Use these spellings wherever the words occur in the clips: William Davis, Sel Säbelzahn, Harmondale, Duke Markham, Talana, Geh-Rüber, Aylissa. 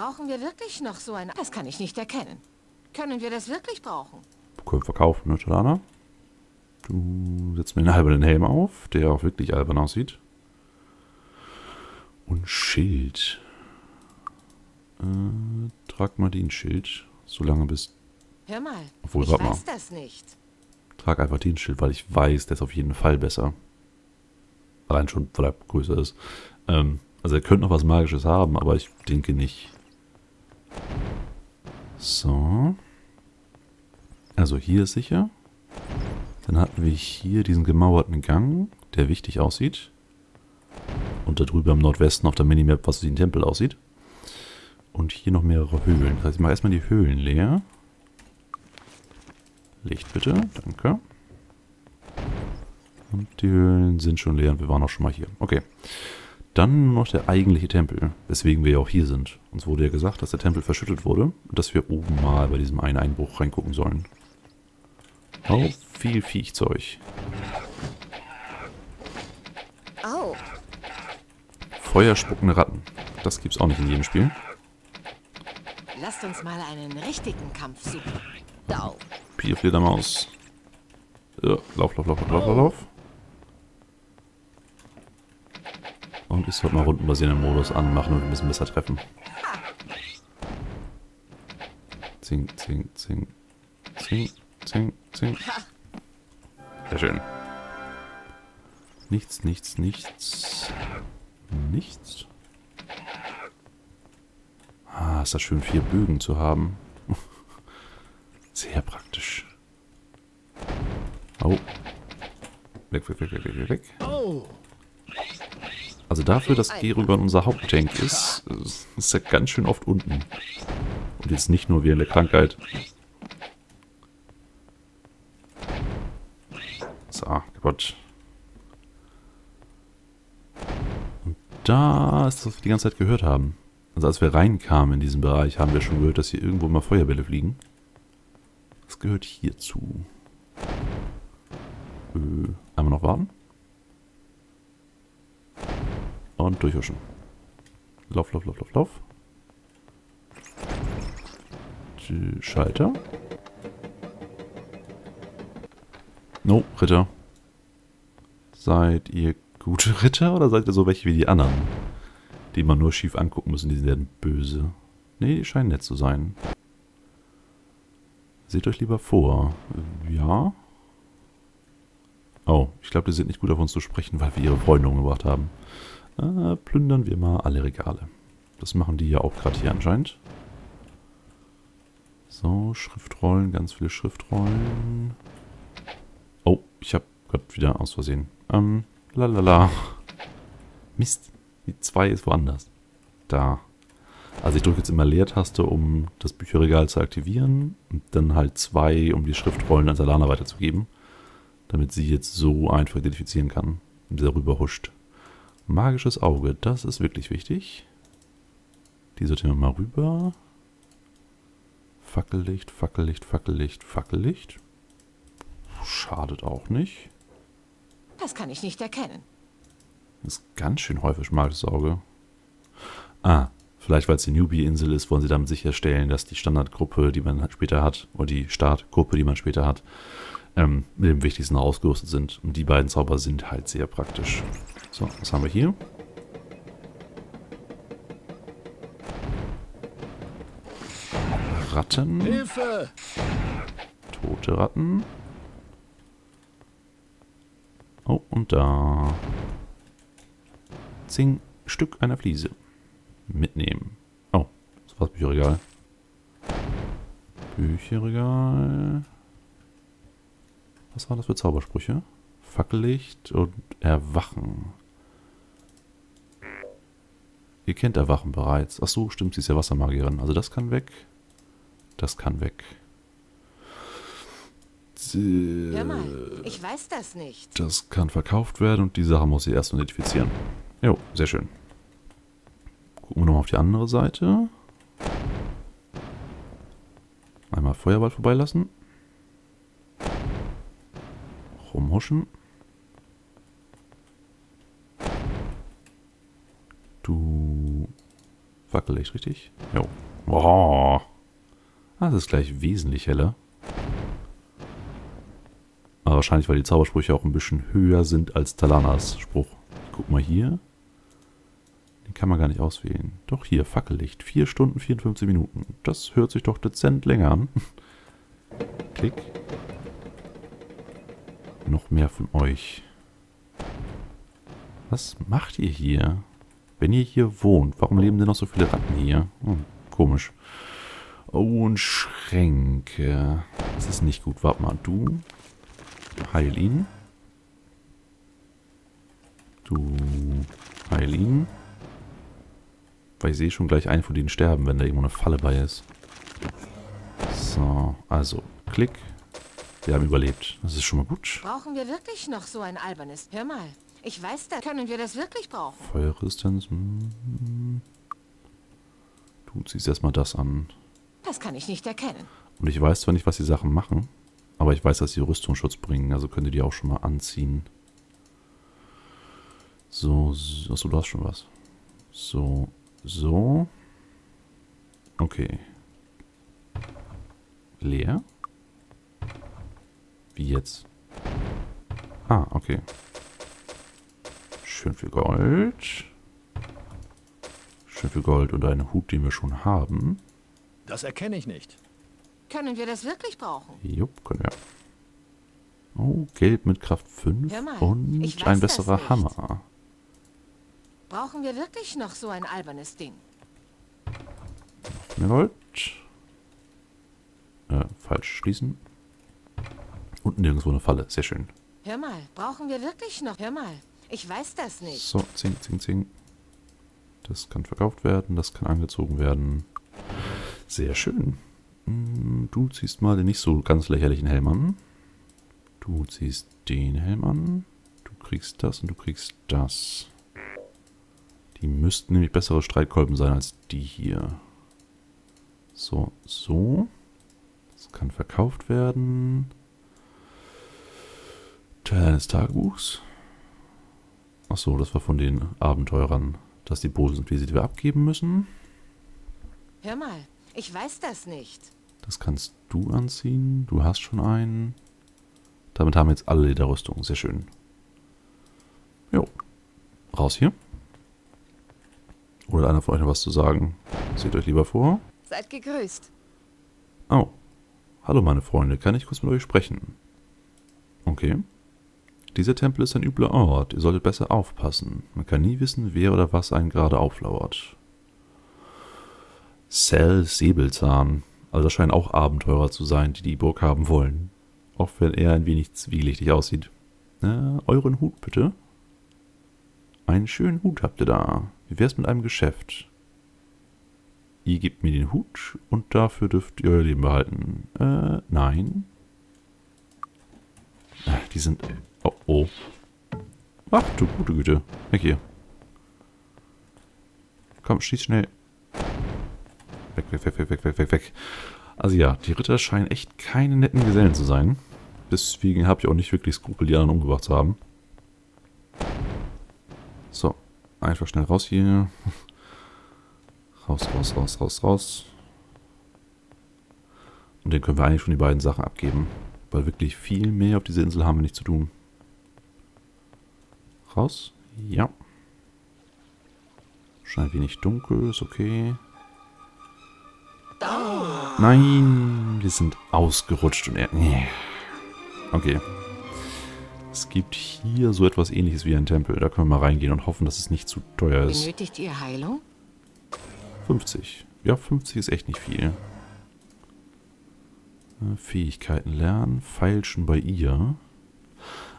Brauchen wir wirklich noch so ein... Das kann ich nicht erkennen. Können wir das wirklich brauchen? Können wir verkaufen, ne, Talana? Du setzt mir den albernen Helm auf, der auch wirklich albern aussieht. Und Schild. Trag mal den Schild, solange bis... Hör mal, obwohl, ich weiß das nicht. Trag einfach den Schild, weil ich weiß, der ist auf jeden Fall besser. Allein schon, weil er größer ist. Also er könnte noch was Magisches haben, aber ich denke nicht. So. Also hier ist sicher. Dann hatten wir hier diesen gemauerten Gang, der wichtig aussieht. Und da drüben im Nordwesten auf der Minimap, was wie ein Tempel aussieht. Und hier noch mehrere Höhlen. Das heißt, ich mache erstmal die Höhlen leer. Licht bitte, danke. Und die Höhlen sind schon leer und wir waren auch schon mal hier. Okay. Dann noch der eigentliche Tempel, weswegen wir ja auch hier sind. Uns wurde ja gesagt, dass der Tempel verschüttet wurde und dass wir oben mal bei diesem einen Einbruch reingucken sollen. Oh, viel Viechzeug. Oh. Feuerspuckende Ratten. Das gibt's auch nicht in jedem Spiel. Lasst uns mal einen richtigen Kampf suchen. Dau. Pier Fledermaus. Ja, lauf, lauf, lauf, lauf, lauf. Und ich sollte mal rundenbasierenden Modus anmachen und ein bisschen besser treffen. Zing, zing, zing. Zing, zing, zing. Sehr schön. Nichts, nichts, nichts. Nichts. Ah, ist das schön, 4 Bögen zu haben. Sehr praktisch. Au. Weg, weg, weg, weg, weg, weg. Also dafür, dass Geh-Rüber unser Haupttank ist, ist er ganz schön oft unten. Und jetzt nicht nur wegen der Krankheit. So, kaputt. Und da ist das, was wir die ganze Zeit gehört haben. Also als wir reinkamen in diesen Bereich, haben wir schon gehört, dass hier irgendwo mal Feuerbälle fliegen. Das gehört hierzu. Einmal noch warten. Und durchhuschen. Lauf, lauf, lauf, lauf, lauf. Schalter. No, Ritter. Seid ihr gute Ritter oder seid ihr so welche wie die anderen? Die man nur schief angucken müssen, die werden böse. Nee, die scheinen nett zu sein. Seht euch lieber vor. Ja. Oh, ich glaube, die sind nicht gut auf uns zu sprechen, weil wir ihre Freunde umgebracht haben. Plündern wir mal alle Regale. Das machen die ja auch gerade hier anscheinend. So, Schriftrollen, ganz viele Schriftrollen. Oh, ich habe gerade wieder aus Versehen. Lalala. Mist, die 2 ist woanders. Da. Also ich drücke jetzt immer Leertaste, um das Bücherregal zu aktivieren. Und dann halt 2, um die Schriftrollen an Talana weiterzugeben. Damit sie jetzt so einfach identifizieren kann. Und darüber huscht. Magisches Auge, das ist wirklich wichtig. Die sortieren wir mal rüber. Fackellicht, Fackellicht, Fackellicht, Fackellicht. Schadet auch nicht. Das kann ich nicht erkennen. Das ist ganz schön häufig magisches Auge. Ah, vielleicht weil es die Newbie-Insel ist, wollen sie damit sicherstellen, dass die Standardgruppe, die man später hat, oder die Startgruppe, die man später hat, mit dem Wichtigsten ausgerüstet sind. Und die beiden Zauber sind halt sehr praktisch. So, was haben wir hier? Ratten. Hilfe! Tote Ratten. Oh, und da. 10 Stück einer Fliese. Mitnehmen. Oh, das war's Bücherregal. Bücherregal. Was waren das für Zaubersprüche? Fackellicht und Erwachen. Ihr kennt Erwachen bereits. Ach so, stimmt, sie ist ja Wassermagierin. Also das kann weg. Das kann weg. Hör mal, ich weiß das nicht. Das kann verkauft werden und die Sache muss sie erst identifizieren. Jo, sehr schön. Gucken wir nochmal auf die andere Seite. Einmal Feuerball vorbeilassen. Rumhuschen. wackelig, richtig? Jo. Boah. Das ist gleich wesentlich heller. Aber wahrscheinlich, weil die Zaubersprüche auch ein bisschen höher sind als Talanas Spruch. Ich guck mal hier. Den kann man gar nicht auswählen. Doch hier, Fackellicht. 4 Stunden, 54 Minuten. Das hört sich doch dezent länger an. Klick. Noch mehr von euch. Was macht ihr hier? Wenn ihr hier wohnt, warum leben denn noch so viele Ratten hier? Hm, komisch. Oh, und Schränke. Das ist nicht gut. Warte mal, du. Heil ihn. Du. Heil ihn. Weil ich sehe schon gleich einen von denen sterben, wenn da irgendwo eine Falle bei ist. So, also, klick. Wir haben überlebt. Das ist schon mal gut. Brauchen wir wirklich noch so ein albernes? Hör mal. Ich weiß, da können wir das wirklich brauchen. Feuerresistenz. Du ziehst erstmal das an. Das kann ich nicht erkennen. Und ich weiß zwar nicht, was die Sachen machen, aber ich weiß, dass sie Rüstungsschutz bringen. Also könnt ihr die auch schon mal anziehen. So, so. Achso, du hast schon was. So, so. Okay. Leer? Wie jetzt? Ah, okay. Schön viel Gold. Schön viel Gold und einen Hut, den wir schon haben. Das erkenne ich nicht. Können wir das wirklich brauchen? Jupp, können wir. Oh, Gelb mit Kraft 5 und ein besserer Hammer. Brauchen wir wirklich noch so ein albernes Ding? Noch mehr Gold. Falsch schließen. Und nirgendwo eine Falle. Sehr schön. Hör mal, brauchen wir wirklich noch... Hör mal. Ich weiß das nicht. So, zing, zing, zing. Das kann verkauft werden, das kann angezogen werden. Sehr schön. Du ziehst mal den nicht so ganz lächerlichen Helm an. Du ziehst den Helm an. Du kriegst das und du kriegst das. Die müssten nämlich bessere Streitkolben sein als die hier. So, so. Das kann verkauft werden. Teil eines Tagebuchs. Achso, das war von den Abenteurern, dass die Bosen und wie sie wir abgeben müssen. Hör mal, ich weiß das nicht. Das kannst du anziehen. Du hast schon einen. Damit haben wir jetzt alle Lederrüstung. Sehr schön. Jo. Raus hier. Oder einer von euch noch was zu sagen? Seht euch lieber vor. Seid gegrüßt. Oh. Hallo meine Freunde, kann ich kurz mit euch sprechen? Okay. Dieser Tempel ist ein übler Ort. Ihr solltet besser aufpassen. Man kann nie wissen, wer oder was einen gerade auflauert. Sel Säbelzahn. Also das scheinen auch Abenteurer zu sein, die die Burg haben wollen. Auch wenn er ein wenig zwielichtig aussieht. Euren Hut bitte. Einen schönen Hut habt ihr da. Wie wär's mit einem Geschäft? Ihr gebt mir den Hut und dafür dürft ihr euer Leben behalten. Nein. Ach, die sind... Oh, oh. Ach, du gute Güte. Weg hier. Komm, schieß schnell. Weg, weg, weg, weg, weg, weg, weg, weg. Also ja, die Ritter scheinen echt keine netten Gesellen zu sein. Deswegen habe ich auch nicht wirklich Skrupel, die anderen umgebracht zu haben. So, einfach schnell raus hier. Raus, raus, raus, raus, raus. Und den können wir eigentlich schon die beiden Sachen abgeben. Weil wirklich viel mehr auf dieser Insel haben wir nicht zu tun. Raus. Ja. Scheint wenig dunkel. Ist okay. Nein. Wir sind ausgerutscht. Und okay. Es gibt hier so etwas Ähnliches wie ein Tempel. Da können wir mal reingehen und hoffen, dass es nicht zu teuer ist. Benötigt ihr Heilung? 50. Ja, 50 ist echt nicht viel. Fähigkeiten lernen, Feilschen bei ihr.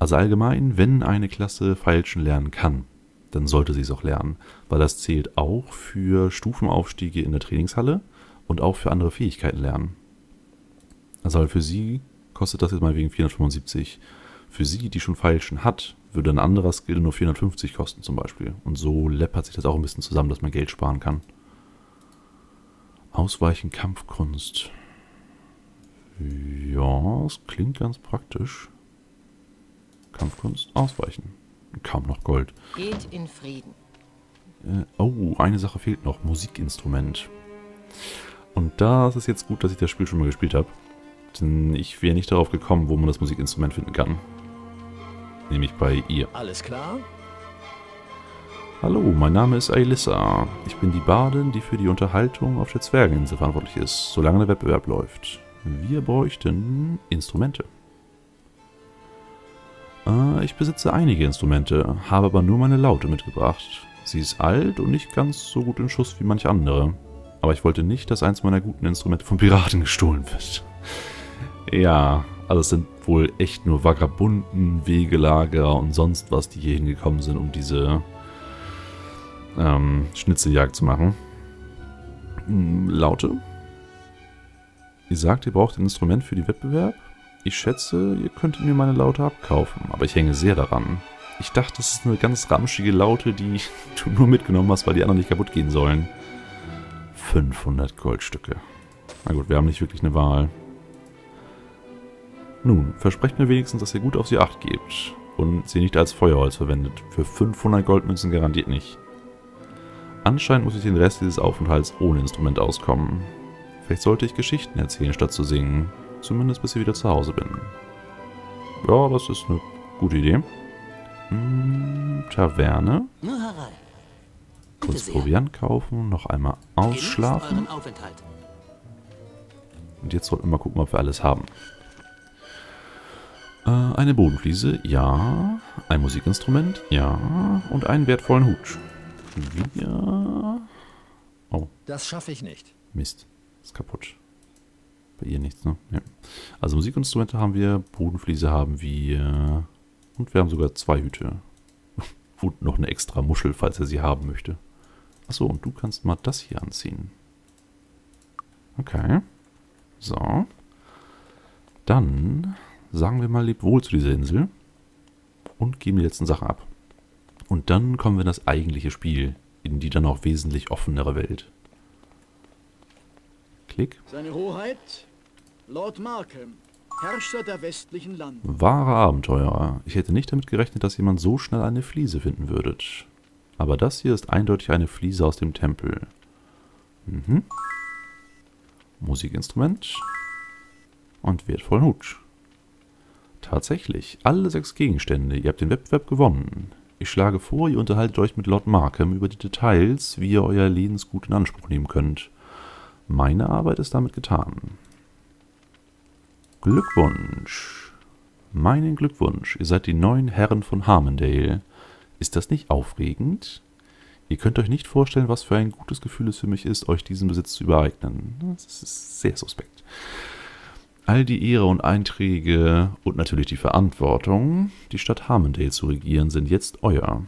Also allgemein, wenn eine Klasse Feilschen lernen kann, dann sollte sie es auch lernen, weil das zählt auch für Stufenaufstiege in der Trainingshalle und auch für andere Fähigkeiten lernen. Also für sie kostet das jetzt mal wegen 475. Für sie, die schon Feilschen hat, würde ein anderer Skill nur 450 kosten zum Beispiel. Und so läppert sich das auch ein bisschen zusammen, dass man Geld sparen kann. Ausweichen, Kampfkunst. Ja, es klingt ganz praktisch. Kampfkunst, ausweichen. Kaum noch Gold. Geht in Frieden. Oh, eine Sache fehlt noch. Musikinstrument. Und das ist jetzt gut, dass ich das Spiel schon mal gespielt habe. Denn ich wäre nicht darauf gekommen, wo man das Musikinstrument finden kann. Nämlich bei ihr. Alles klar? Hallo, mein Name ist Aylissa. Ich bin die Bardin, die für die Unterhaltung auf der Zwergeninsel verantwortlich ist, solange der Wettbewerb läuft. Wir bräuchten Instrumente. Ich besitze einige Instrumente, habe aber nur meine Laute mitgebracht. Sie ist alt und nicht ganz so gut in Schuss wie manche andere. Aber ich wollte nicht, dass eins meiner guten Instrumente von Piraten gestohlen wird. Ja, also es sind wohl echt nur Vagabunden, Wegelager und sonst was, die hier hingekommen sind, um diese Schnitzeljagd zu machen. Laute? Ihr sagt, ihr braucht ein Instrument für den Wettbewerb? Ich schätze, ihr könntet mir meine Laute abkaufen, aber ich hänge sehr daran. Ich dachte, das ist eine ganz ramschige Laute, die du nur mitgenommen hast, weil die anderen nicht kaputt gehen sollen. 500 Goldstücke. Na gut, wir haben nicht wirklich eine Wahl. Nun, versprecht mir wenigstens, dass ihr gut auf sie Acht gebt und sie nicht als Feuerholz verwendet. Für 500 Goldmünzen garantiert nicht. Anscheinend muss ich den Rest dieses Aufenthalts ohne Instrument auskommen. Vielleicht sollte ich Geschichten erzählen, statt zu singen. Zumindest bis ich wieder zu Hause bin. Ja, das ist eine gute Idee. Taverne. Kurz Proviant kaufen, noch einmal ausschlafen. Und jetzt sollten wir mal gucken, ob wir alles haben. Eine Bodenfliese, ja. Ein Musikinstrument, ja. Und einen wertvollen Hut. Wir... Oh. Das schaffe ich nicht. Mist, ist kaputt. Bei ihr nichts, ne? Ja. Also Musikinstrumente haben wir, Bodenfliese haben wir... Und wir haben sogar zwei Hüte. Und noch eine extra Muschel, falls er sie haben möchte. Achso, und du kannst mal das hier anziehen. Okay. So. Dann sagen wir mal lebewohl zu dieser Insel. Und geben die letzten Sachen ab. Und dann kommen wir in das eigentliche Spiel. In die dann auch wesentlich offenere Welt. Klick. Seine Hoheit, Lord Markham. Herrscher der westlichen Lande. Wahre Abenteurer. Ich hätte nicht damit gerechnet, dass jemand so schnell eine Fliese finden würde. Aber das hier ist eindeutig eine Fliese aus dem Tempel. Mhm. Musikinstrument. Und wertvollen Hut. Tatsächlich. Alle 6 Gegenstände. Ihr habt den Wettbewerb gewonnen. Ich schlage vor, ihr unterhaltet euch mit Lord Markham über die Details, wie ihr euer Lebensgut in Anspruch nehmen könnt. Meine Arbeit ist damit getan. Glückwunsch. Meinen Glückwunsch. Ihr seid die neuen Herren von Harmondale. Ist das nicht aufregend? Ihr könnt euch nicht vorstellen, was für ein gutes Gefühl es für mich ist, euch diesen Besitz zu übereignen. Das ist sehr suspekt. All die Ehre und Einträge und natürlich die Verantwortung, die Stadt Harmondale zu regieren, sind jetzt euer.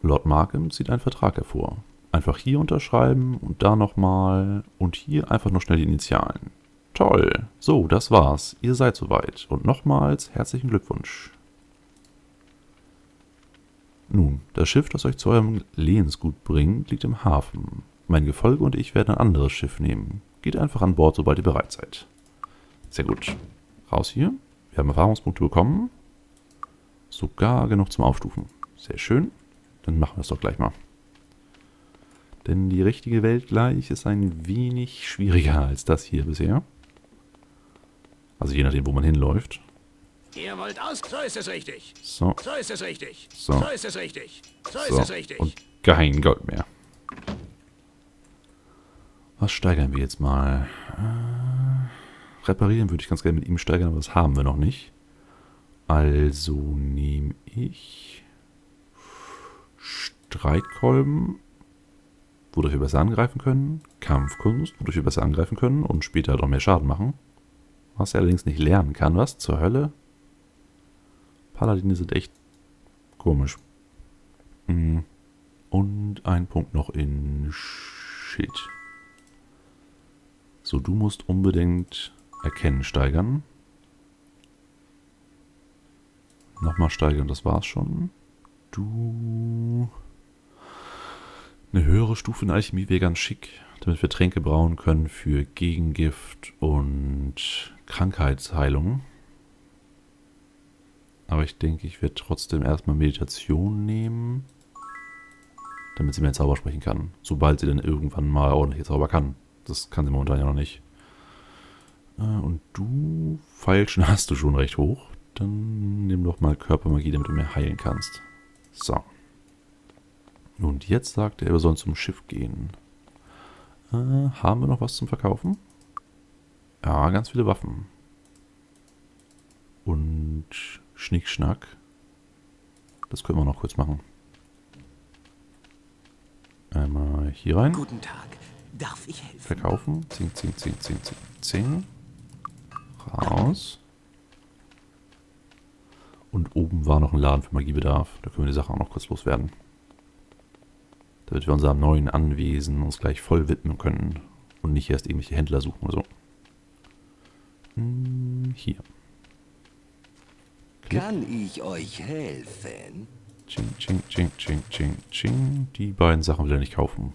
Lord Markham zieht einen Vertrag hervor. Einfach hier unterschreiben und da nochmal und hier einfach noch schnell die Initialen. Toll. So, das war's. Ihr seid soweit. Und nochmals herzlichen Glückwunsch. Nun, das Schiff, das euch zu eurem Lehnsgut bringt, liegt im Hafen. Mein Gefolge und ich werden ein anderes Schiff nehmen. Geht einfach an Bord, sobald ihr bereit seid. Sehr gut. Raus hier. Wir haben Erfahrungspunkte bekommen. Sogar genug zum Aufstufen. Sehr schön. Dann machen wir es doch gleich mal. Denn die richtige Welt gleich ist ein wenig schwieriger als das hier bisher. Also je nachdem, wo man hinläuft. Ihr wollt aus, so ist es richtig. So. So ist es richtig. So. So ist es richtig. So ist es richtig. Und kein Gold mehr. Was steigern wir jetzt mal? Reparieren würde ich ganz gerne mit ihm steigern, aber das haben wir noch nicht. Also nehme ich Streitkolben, wodurch wir besser angreifen können. Kampfkunst, wodurch wir besser angreifen können und später noch mehr Schaden machen. Was er allerdings nicht lernen kann. Was? Zur Hölle? Paladine sind echt komisch. Und ein Punkt noch in Shit. So, du musst unbedingt Erkennen steigern. Nochmal steigern, das war's schon. Du... Eine höhere Stufe in Alchemie wäre ganz schick, damit wir Tränke brauen können für Gegengift und Krankheitsheilung. Aber ich denke, ich werde trotzdem erstmal Meditation nehmen. damit sie mehr Zauber sprechen kann. Sobald sie dann irgendwann mal ordentliche Zauber kann. Das kann sie momentan ja noch nicht. Und du Pfeilchen hast du schon recht hoch. Dann nimm doch mal Körpermagie, damit du mehr heilen kannst. So. Und jetzt sagt er, wir sollen zum Schiff gehen. Haben wir noch was zum Verkaufen? Ja, ganz viele Waffen. Und Schnickschnack. Das können wir noch kurz machen. Einmal hier rein. Guten Tag. Darf ich helfen? Verkaufen. Zing, zing, zing, zing, zing, zing. Raus. Und oben war noch ein Laden für Magiebedarf. Da können wir die Sache auch noch kurz loswerden. Damit wir unserem neuen Anwesen uns gleich voll widmen können. Und nicht erst irgendwelche Händler suchen oder so. Hier. Klick. Kann ich euch helfen? Ching, ching, ching, ching, ching, ching. Die beiden Sachen will er nicht kaufen.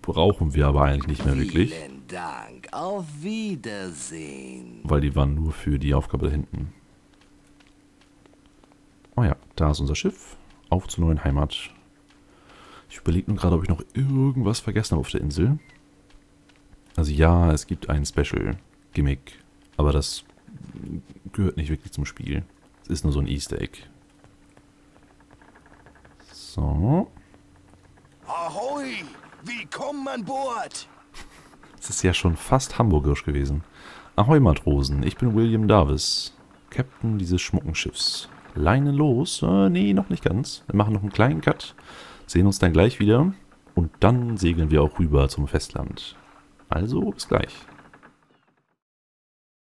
Brauchen wir aber eigentlich nicht mehr wirklich. Vielen Dank. Auf Wiedersehen. Weil die waren nur für die Aufgabe da hinten. Oh ja, da ist unser Schiff. Auf zur neuen Heimat. Ich überlege nur gerade, ob ich noch irgendwas vergessen habe auf der Insel. Also ja, es gibt ein Special-Gimmick. Aber das gehört nicht wirklich zum Spiel. Es ist nur so ein Easter Egg. So. Ahoi! Willkommen an Bord! Das ist ja schon fast hamburgerisch gewesen. Ahoi Matrosen, ich bin William Davis, Captain dieses schmucken Schiffs. Leine los? Nee, noch nicht ganz. Wir machen noch einen kleinen Cut, sehen uns dann gleich wieder und dann segeln wir auch rüber zum Festland. Also, bis gleich.